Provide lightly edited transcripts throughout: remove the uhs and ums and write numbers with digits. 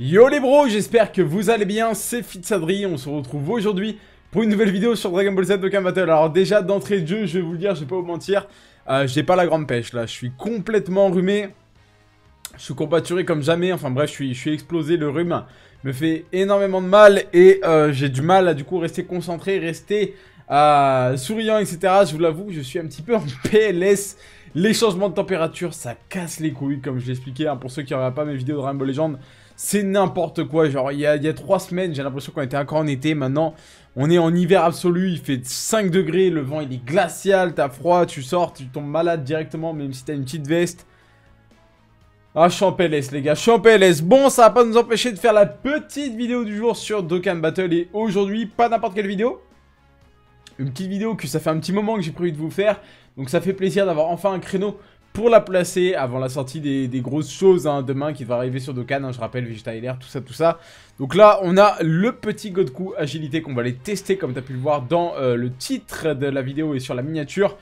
Yo les bros, j'espère que vous allez bien, c'est FitzAdri, on se retrouve aujourd'hui pour une nouvelle vidéo sur Dragon Ball Z Dokkan Battle. Alors déjà d'entrée de jeu, je vais vous le dire, je vais pas vous mentir, j'ai pas la grande pêche là, je suis complètement enrhumé, je suis courbaturé comme jamais, enfin bref, je suis explosé, le rhume me fait énormément de mal et j'ai du mal à du coup rester concentré, rester souriant, etc. Je vous l'avoue, je suis un petit peu en PLS. Les changements de température, ça casse les couilles, comme je l'expliquais. Hein, pour ceux qui ne regardent pas mes vidéos de Dragon Ball Legends, c'est n'importe quoi. Genre, il y a 3 semaines, j'ai l'impression qu'on était encore en été. Maintenant, on est en hiver absolu. Il fait 5 degrés, le vent il est glacial, t'as froid, tu sors, tu tombes malade directement, même si t'as une petite veste. Ah, je suis en PLS, les gars, je suis en PLS. Bon, ça va pas nous empêcher de faire la petite vidéo du jour sur Dokkan Battle. Et aujourd'hui, pas n'importe quelle vidéo. Une petite vidéo que ça fait un petit moment que j'ai prévu de vous faire. Donc ça fait plaisir d'avoir enfin un créneau pour la placer avant la sortie des grosses choses hein, demain qui va arriver sur Dokkan. Hein, je rappelle Vegeta LR, tout ça, tout ça. Donc là, on a le petit Godku Agilité qu'on va aller tester comme tu as pu le voir dans le titre de la vidéo et sur la miniature.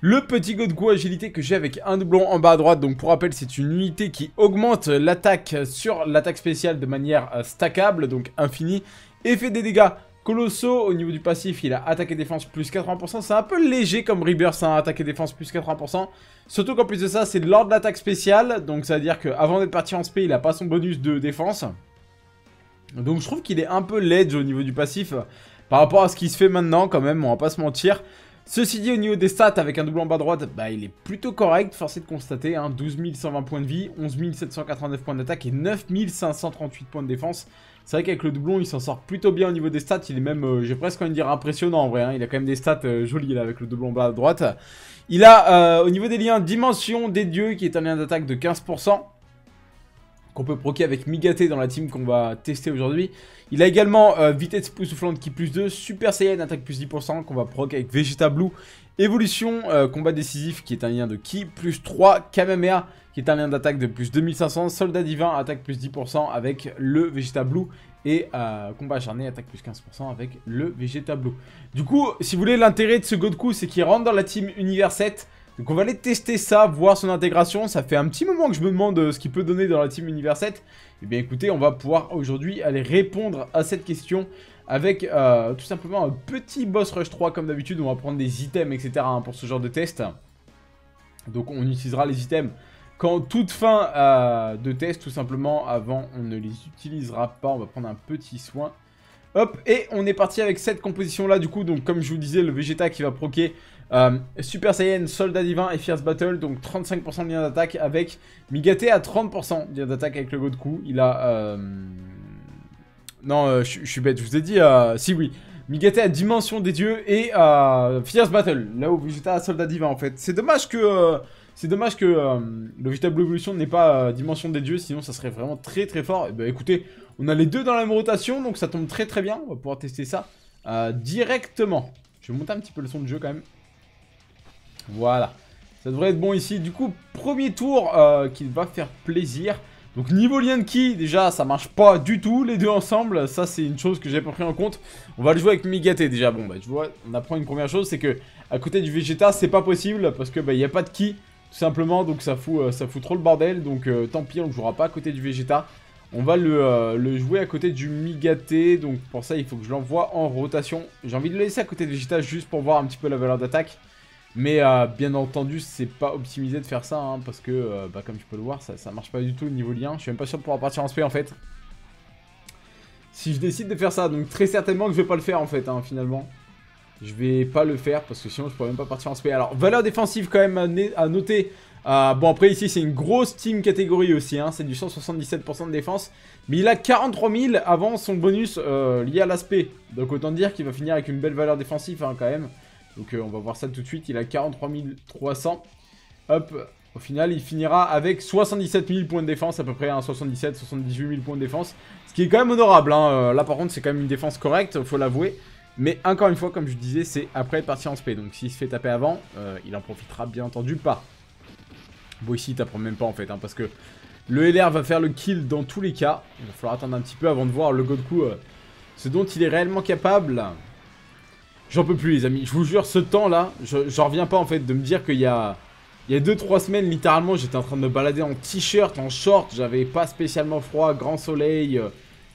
Le petit Godku Agilité que j'ai avec un doublon en bas à droite. Donc pour rappel, c'est une unité qui augmente l'attaque sur l'attaque spéciale de manière stackable, donc infinie, et fait des dégâts colossaux. Au niveau du passif, il a attaque et défense plus 80%. C'est un peu léger comme Rebirth, hein, attaque et défense plus 80%. Surtout qu'en plus de ça, c'est lors de l'attaque spéciale. Donc ça veut dire qu'avant d'être parti en SP, il n'a pas son bonus de défense. Donc je trouve qu'il est un peu ledge au niveau du passif par rapport à ce qui se fait maintenant quand même, on va pas se mentir. Ceci dit, au niveau des stats, avec un double en bas à droite, bah, il est plutôt correct, forcé de constater. Hein, 12 120 points de vie, 11 789 points d'attaque et 9 538 points de défense. C'est vrai qu'avec le doublon, il s'en sort plutôt bien au niveau des stats. Il est même, j'ai presque envie de dire, impressionnant en vrai. Hein. Il a quand même des stats jolies là avec le doublon bas à droite. Il a au niveau des liens, Dimension des Dieux qui est un lien d'attaque de 15%. Qu'on peut proquer avec Migatte dans la team qu'on va tester aujourd'hui. Il a également vitesse époustouflante qui plus 2, Super Saiyan attaque plus 10% qu'on va proquer avec Vegeta Blue Evolution, combat décisif qui est un lien de ki plus 3, Kamehameha qui est un lien d'attaque de plus 2500, Soldat divin attaque plus 10% avec le Vegeta Blue et combat acharné attaque plus 15% avec le Vegeta Blue. Du coup, si vous voulez, l'intérêt de ce Godku c'est qu'il rentre dans la team Univers 7. Donc on va aller tester ça, voir son intégration. Ça fait un petit moment que je me demande ce qu'il peut donner dans la team Univers 7. Et bien écoutez, on va pouvoir aujourd'hui aller répondre à cette question avec tout simplement un petit boss rush 3 comme d'habitude. On va prendre des items, etc. hein, pour ce genre de test. Donc on utilisera les items qu'en toute fin de test, tout simplement. Avant, on ne les utilisera pas. On va prendre un petit soin. Hop, et on est parti avec cette composition là du coup. Donc comme je vous disais, le Vegeta qui va proquer Super Saiyan, Soldat Divin et Fierce Battle. Donc 35% de lien d'attaque avec Migatte à 30% de lien d'attaque avec le Godku. Il a... Non, je suis bête, je vous ai dit... Si oui, Migatte à Dimension des Dieux et Fierce Battle. Là où Vegeta a Soldat Divin en fait. C'est dommage que... le Vegeta Blue Evolution n'est pas Dimension des Dieux, sinon ça serait vraiment très très fort. Et bah écoutez, on a les deux dans la même rotation, donc ça tombe très très bien. On va pouvoir tester ça directement. Je vais monter un petit peu le son de jeu quand même. Voilà, ça devrait être bon ici. Du coup, premier tour qui va faire plaisir. Donc niveau lien de ki, déjà ça marche pas du tout les deux ensemble. Ça c'est une chose que j'ai pas pris en compte. On va le jouer avec Migatte déjà. Bon bah tu vois, on apprend une première chose, c'est que à côté du Vegeta c'est pas possible parce que bah il n'y a pas de ki. Tout simplement, donc ça fout trop le bordel, donc tant pis, on ne jouera pas à côté du Vegeta. On va le jouer à côté du Migatte, donc pour ça il faut que je l'envoie en rotation. J'ai envie de le laisser à côté de Vegeta juste pour voir un petit peu la valeur d'attaque. Mais bien entendu, c'est pas optimisé de faire ça, hein, parce que bah, comme tu peux le voir, ça marche pas du tout au niveau lien. Je suis même pas sûr de pouvoir partir en SP en fait. Si je décide de faire ça, donc très certainement que je vais pas le faire en fait, hein, finalement. Je vais pas le faire parce que sinon je pourrais même pas partir en SP. Alors valeur défensive quand même à noter. Bon après ici c'est une grosse team catégorie aussi. Hein, c'est du 177% de défense. Mais il a 43 000 avant son bonus lié à l'aspect. Donc autant dire qu'il va finir avec une belle valeur défensive hein, quand même. Donc on va voir ça tout de suite. Il a 43 300. Hop. Au final il finira avec 77 000 points de défense à peu près. Hein, 77-78 000 points de défense. Ce qui est quand même honorable. Hein. Là par contre c'est quand même une défense correcte. Faut l'avouer. Mais encore une fois, comme je disais, c'est après être parti en SP. Donc s'il se fait taper avant, il en profitera bien entendu pas. Bon ici, il t'apprend même pas en fait, hein, parce que le LR va faire le kill dans tous les cas. Il va falloir attendre un petit peu avant de voir le Godku, ce dont il est réellement capable. J'en peux plus les amis, je vous jure, ce temps là, j'en reviens pas en fait de me dire qu'il y a Il y a 2-3 semaines, littéralement, j'étais en train de me balader en t-shirt, en short. J'avais pas spécialement froid, grand soleil.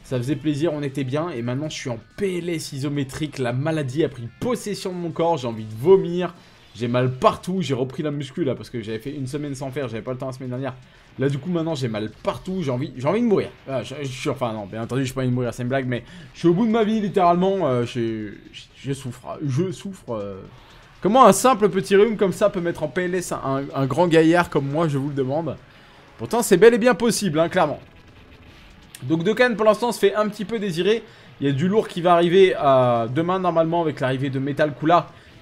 Ça faisait plaisir, on était bien. Et maintenant, je suis en PLS isométrique. La maladie a pris possession de mon corps. J'ai envie de vomir. J'ai mal partout. J'ai repris la muscu là parce que j'avais fait une semaine sans faire. J'avais pas le temps la semaine dernière. Là, du coup, maintenant, j'ai mal partout. J'ai envie de mourir. Ah, enfin, non, bien entendu, je suis pas envie de mourir. C'est une blague, mais je suis au bout de ma vie, littéralement. Je souffre. Comment un simple petit rhume comme ça peut mettre en PLS un grand gaillard comme moi, je vous le demande. Pourtant, c'est bel et bien possible, hein, clairement. Donc, Dokkan, pour l'instant, se fait un petit peu désirer. Il y a du lourd qui va arriver demain, normalement, avec l'arrivée de Metal Cooler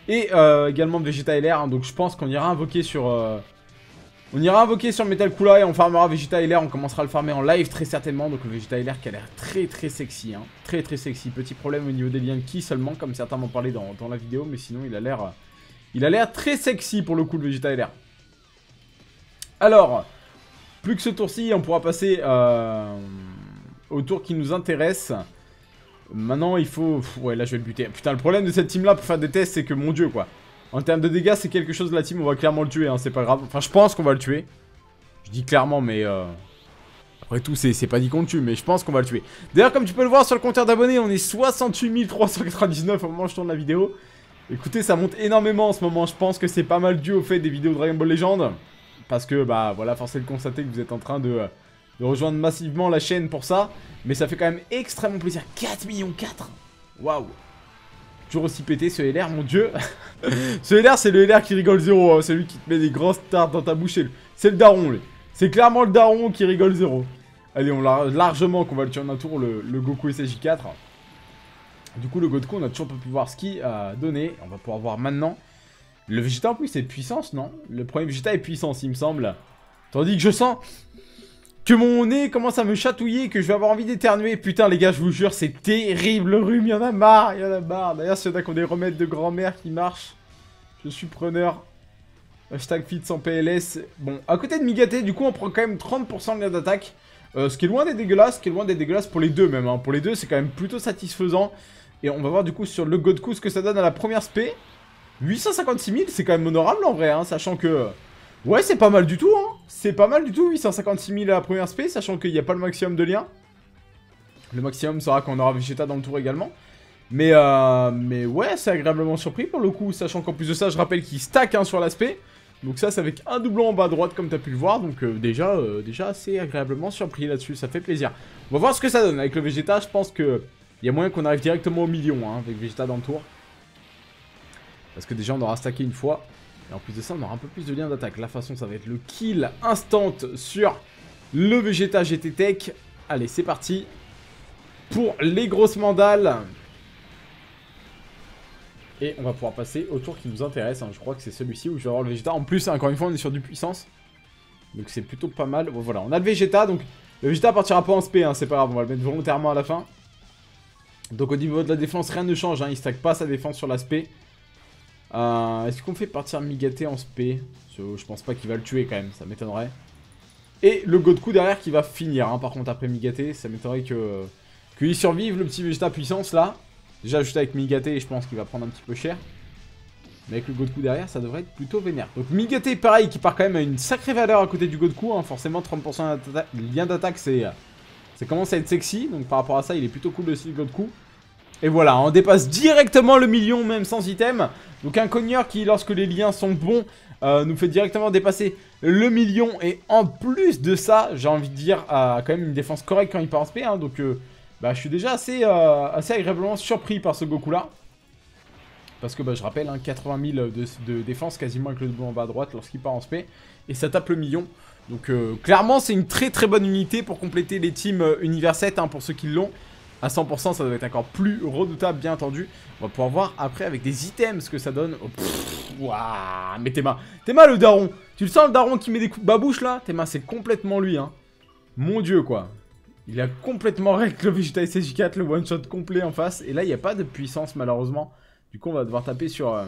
et également de Vegeta LR. Hein, donc, je pense qu'on ira invoquer sur... On ira invoquer sur Metal Cooler et on farmera Vegeta LR. On commencera à le farmer en live, très certainement. Donc, le Vegeta LR qui a l'air très, très sexy. Hein, très, très sexy. Petit problème au niveau des liens de ki seulement, comme certains m'ont parlé dans la vidéo. Mais sinon, il a l'air... Il a l'air très sexy pour le coup, le Vegeta LR. Alors, plus que ce tour-ci, on pourra passer au tour qui nous intéresse. Maintenant, il faut... Ouais, là, je vais le buter. Putain, le problème de cette team-là pour faire des tests, c'est que, mon Dieu, quoi. En termes de dégâts, c'est quelque chose de la team. On va clairement le tuer, hein, c'est pas grave. Enfin, je pense qu'on va le tuer. Je dis clairement, mais... Après tout, c'est pas dit qu'on le tue, mais je pense qu'on va le tuer. D'ailleurs, comme tu peux le voir sur le compteur d'abonnés, on est 68 399 au moment où je tourne la vidéo. Écoutez, ça monte énormément en ce moment. Je pense que c'est pas mal dû au fait des vidéos Dragon Ball Legends. Parce que, bah, voilà, force est de constater que vous êtes en train de rejoindre massivement la chaîne pour ça. Mais ça fait quand même extrêmement plaisir. 4 millions 4 ! Waouh ! Toujours aussi pété ce LR, mon Dieu. Ce LR, c'est le LR qui rigole zéro. Hein. Celui qui te met des grosses tartes dans ta bouche. C'est le daron, lui. C'est clairement le daron qui rigole zéro. Allez, on l'a largement qu'on va le tuer en un tour, le Goku SSJ4. Du coup, le Godku, on a toujours pas pu voir ce qu'il a donné. On va pouvoir voir maintenant. Le Vegeta, en plus, c'est puissance, non? Le premier Vegeta est puissance, il me semble. Tandis que je sens que mon nez commence à me chatouiller et que je vais avoir envie d'éternuer. Putain, les gars, je vous jure, c'est terrible. Le rhume, il y en a marre, il y en a marre. D'ailleurs, s'il y en a qui ont des remèdes de grand-mère qui marchent, je suis preneur. Hashtag fit sans PLS. Bon, à côté de Migatte, du coup, on prend quand même 30% de gain d'attaque. Ce qui est loin des dégueulasses, pour les deux même. Hein. Pour les deux, c'est quand même plutôt satisfaisant. Et on va voir du coup sur le Godku ce que ça donne à la première spé. 856 000, c'est quand même honorable en vrai, hein, sachant que... Ouais, c'est pas mal du tout, hein. C'est pas mal du tout, 856 000 à la première spé, sachant qu'il n'y a pas le maximum de liens. Le maximum sera qu'on aura Vegeta dans le tour également. Mais ouais, c'est agréablement surpris pour le coup, sachant qu'en plus de ça, je rappelle qu'il stack hein, sur l'aspect. Donc ça, c'est avec un doublon en bas à droite, comme t'as pu le voir. Donc déjà assez agréablement surpris là-dessus, ça fait plaisir. On va voir ce que ça donne avec le Vegeta, je pense que... Il y a moyen qu'on arrive directement au million hein, avec Vegeta dans le tour. Parce que déjà on aura stacké une fois. Et en plus de ça on aura un peu plus de liens d'attaque. La façon ça va être le kill instant sur le Vegeta GT Tech. Allez c'est parti. Pour les grosses mandales. Et on va pouvoir passer au tour qui nous intéresse. Hein. Je crois que c'est celui-ci où je vais avoir le Vegeta. En plus encore une fois on est sur du puissance. Donc c'est plutôt pas mal. Bon, voilà on a le Vegeta. Donc le Vegeta partira pas en SP. Hein. C'est pas grave on va le mettre volontairement à la fin. Donc au niveau de la défense, rien ne change, hein. Il stack pas sa défense sur l'aspect. Est-ce qu'on fait partir Migatte en spé? Je pense pas qu'il va le tuer quand même, ça m'étonnerait. Et le Godku derrière qui va finir, hein. Par contre après Migatte, ça m'étonnerait qu'il survive le petit Vegeta puissance là. Déjà juste avec Migatte, je pense qu'il va prendre un petit peu cher. Mais avec le Godku derrière, ça devrait être plutôt vénère. Donc Migatte pareil, qui part quand même à une sacrée valeur à côté du Godku, hein. Forcément 30% de lien d'attaque c'est... Ça commence à être sexy, donc par rapport à ça, il est plutôt cool le style Godku. Et voilà, on dépasse directement le million, même sans item. Donc un cogneur qui, lorsque les liens sont bons, nous fait directement dépasser le million. Et en plus de ça, j'ai envie de dire, quand même une défense correcte quand il part en SP. Hein, donc je suis déjà assez agréablement surpris par ce Goku-là. Parce que je rappelle, hein, 80 000 de défense, quasiment avec le double en bas à droite lorsqu'il part en SP. Et ça tape le million. Donc clairement c'est une très très bonne unité pour compléter les teams univers 7 hein, pour ceux qui l'ont. À 100% ça doit être encore plus redoutable bien entendu. On va pouvoir voir après avec des items ce que ça donne. Oh, ouah, mais Théma le daron. Tu le sens le daron qui met des coups de babouche là? Théma c'est complètement lui hein. Mon dieu quoi. Il a complètement règle le Vegeta SSJ4, le one shot complet en face. Et là il n'y a pas de puissance malheureusement. Du coup on va devoir taper sur...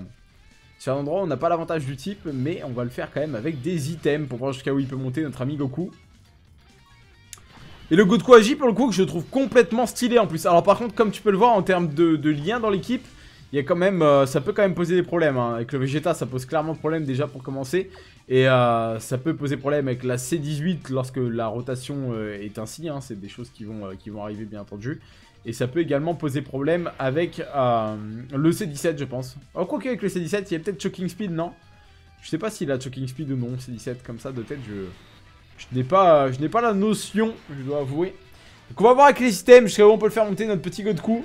C'est un endroit où on n'a pas l'avantage du type, mais on va le faire quand même avec des items pour voir jusqu'à où il peut monter notre ami Goku. Et le Godku Agi pour le coup que je trouve complètement stylé en plus. Alors par contre, comme tu peux le voir en termes de liens dans l'équipe, il y a quand même, ça peut quand même poser des problèmes, hein. Avec le Vegeta ça pose clairement problème déjà pour commencer. Et ça peut poser problème avec la C18 lorsque la rotation est ainsi, hein. C'est des choses qui vont arriver bien entendu. Et ça peut également poser problème avec le C17 je pense. Oh quoi qu'avec le C17 il y a peut-être Choking Speed, non? Je sais pas s'il a Choking Speed ou non, C17 comme ça de tête je n'ai pas la notion, je dois avouer. Donc on va voir avec les systèmes jusqu'à où on peut le faire monter notre petit Godku.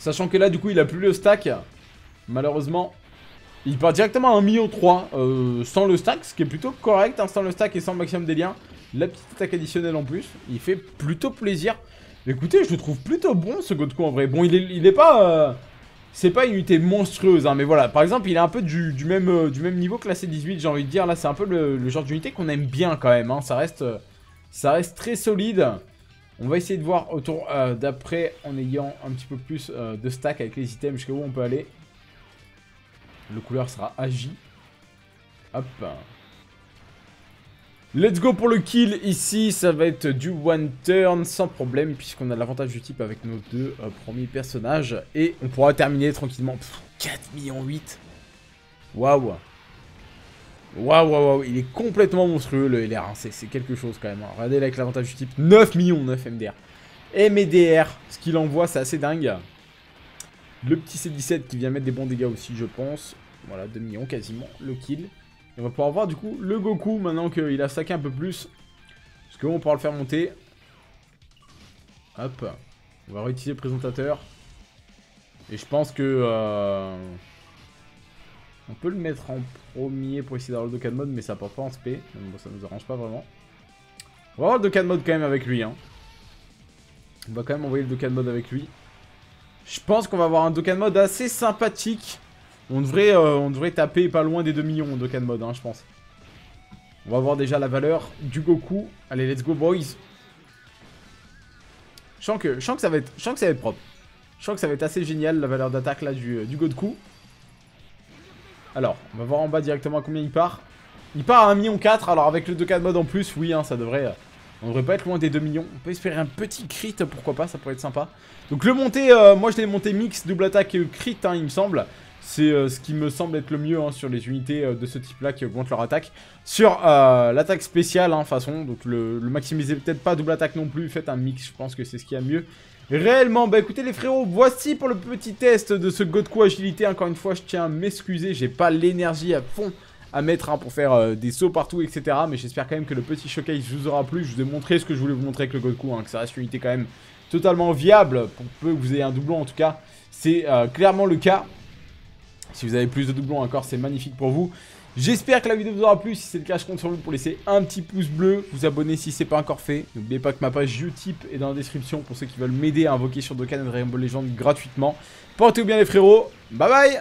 Sachant que là du coup il a plus le stack. Malheureusement il part directement à 1,3 million sans le stack, ce qui est plutôt correct, hein, sans le stack et sans maximum des liens. La petite attaque additionnelle en plus, il fait plutôt plaisir. Écoutez, je le trouve plutôt bon ce Godku en vrai. Bon il est pas... c'est pas une unité monstrueuse, hein, mais voilà. Par exemple, il est un peu du même niveau que la C18, j'ai envie de dire. Là, c'est un peu le genre d'unité qu'on aime bien quand même, hein. Ça reste très solide. On va essayer de voir autour d'après en ayant un petit peu plus de stack avec les items jusqu'à où on peut aller. Le couleur sera agi. Hop. Let's go pour le kill ici, ça va être du one turn sans problème puisqu'on a l'avantage du type avec nos deux premiers personnages. Et on pourra terminer tranquillement. 4,8 millions. Waouh. Waouh, waouh, il est complètement monstrueux le LR, hein. C'est quelque chose quand même, hein. Regardez là avec l'avantage du type, 9 millions, 9 MDR. MDR, ce qu'il envoie c'est assez dingue. Le petit C17 qui vient mettre des bons dégâts aussi je pense. Voilà, 2 millions quasiment, le kill. On va pouvoir voir du coup le Goku maintenant qu'il a stacké un peu plus. Parce que on pourra le faire monter. Hop. On va réutiliser le présentateur. Et je pense que... on peut le mettre en premier pour essayer d'avoir le Dokkan Mode, mais ça ne porte pas en SP. Bon, ça nous arrange pas vraiment. On va avoir le Dokkan Mode quand même avec lui, hein. On va quand même envoyer le Dokkan Mode avec lui. Je pense qu'on va avoir un Dokkan Mode assez sympathique. On devrait taper pas loin des 2 millions de Dokkan Mode, hein, je pense. On va voir déjà la valeur du Goku. Allez, let's go, boys. Je sens que ça va être propre. Je sens que ça va être assez génial, la valeur d'attaque là du Godku. Alors, on va voir en bas directement à combien il part. Il part à 1,4 million. Alors, avec le Dokkan Mode en plus, oui, hein, ça devrait... On devrait pas être loin des 2 millions. On peut espérer un petit crit, pourquoi pas, ça pourrait être sympa. Donc, le monté, moi je l'ai monté mix, double attaque et crit, hein, il me semble. C'est ce qui me semble être le mieux, hein, sur les unités de ce type-là qui augmentent leur attaque. Sur l'attaque spéciale, hein, façon, donc le maximisez peut-être pas, double attaque non plus, faites un mix, je pense que c'est ce qu'il y a mieux. Réellement, bah écoutez les frérots, voici pour le petit test de ce Godku Agilité. Encore une fois, je tiens à m'excuser, j'ai pas l'énergie à fond à mettre, hein, pour faire des sauts partout, etc. Mais j'espère quand même que le petit showcase vous aura plu. Je vous ai montré ce que je voulais vous montrer avec le Godku, hein, que ça reste une unité quand même totalement viable. Pour peu que vous ayez un doublon en tout cas, c'est clairement le cas. Si vous avez plus de doublons encore, c'est magnifique pour vous. J'espère que la vidéo vous aura plu. Si c'est le cas, je compte sur vous pour laisser un petit pouce bleu. Vous abonner si ce n'est pas encore fait. N'oubliez pas que ma page Utip est dans la description pour ceux qui veulent m'aider à invoquer sur Dokkan et Dragon Ball Legends gratuitement. Portez-vous bien les frérots. Bye bye.